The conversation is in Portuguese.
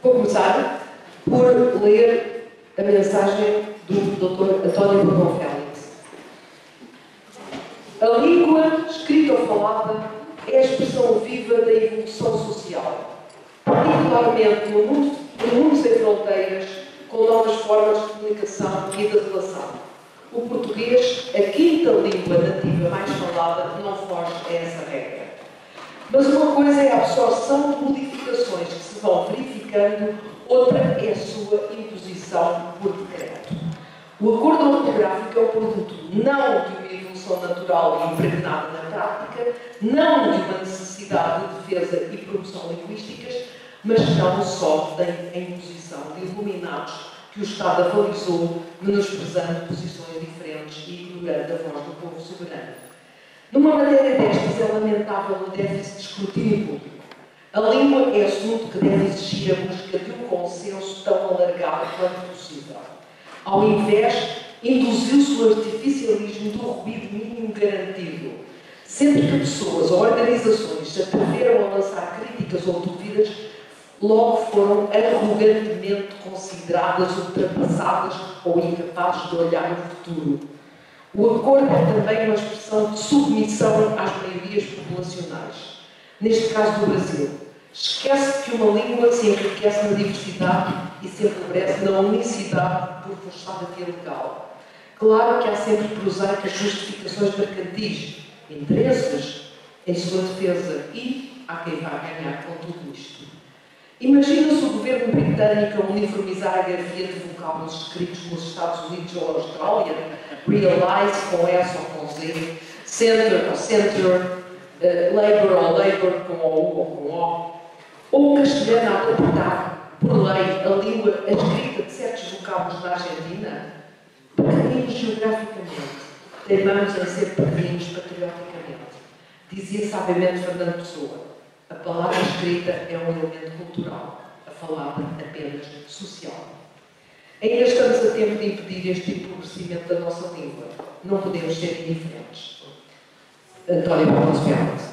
Vou começar por ler a mensagem do Dr. António Bagão Félix. A língua, escrita ou falada, é a expressão viva da evolução social, particularmente no mundo sem fronteiras, com novas formas de comunicação e de relação. O português, a quinta língua nativa mais falada, não foge a essa regra. Mas uma coisa é a absorção de modificações que se vão verificando, outra é a sua imposição por decreto. O acordo ortográfico é um produto não de uma evolução natural e impregnada na prática, não de uma necessidade de defesa e promoção linguísticas, mas não só da imposição de iluminados que o Estado avalizou, menosprezando posições diferentes e ignorando a voz do povo soberano. Numa matéria destas é lamentável o déficit de escrutínio público. A língua é assunto que deve exigir a busca de um consenso tão alargado quanto possível. Ao invés, induziu-se o artificialismo do ruído mínimo garantido. Sempre que pessoas ou organizações se atreveram a lançar críticas ou dúvidas, logo foram arrogantemente consideradas ultrapassadas ou incapazes de olhar no futuro. O acordo é também uma expressão de submissão às maiorias populacionais. Neste caso do Brasil, esquece que uma língua se enriquece na diversidade e se empobrece na unicidade por forçada via legal. Claro que há sempre prosaicas justificações mercantis, interesses em sua defesa e há quem vá ganhar com tudo isto. Imagina-se o governo britânico a uniformizar a grafia de vocábulos escritos nos Estados Unidos ou Austrália, realize com S ou com Z, center ou center, labor ou labor, com O ou com O, ou o castelhano a adaptar, por lei, a língua a escrita de certos vocábulos na Argentina, pequeninos geograficamente, teimamos em ser pequeninos patrioticamente. Dizia sabiamente Fernando Pessoa. A palavra escrita é um elemento cultural, a falada apenas social. Ainda estamos a tempo de impedir este empobrecimento da nossa língua. Não podemos ser indiferentes. António Bagão Félix.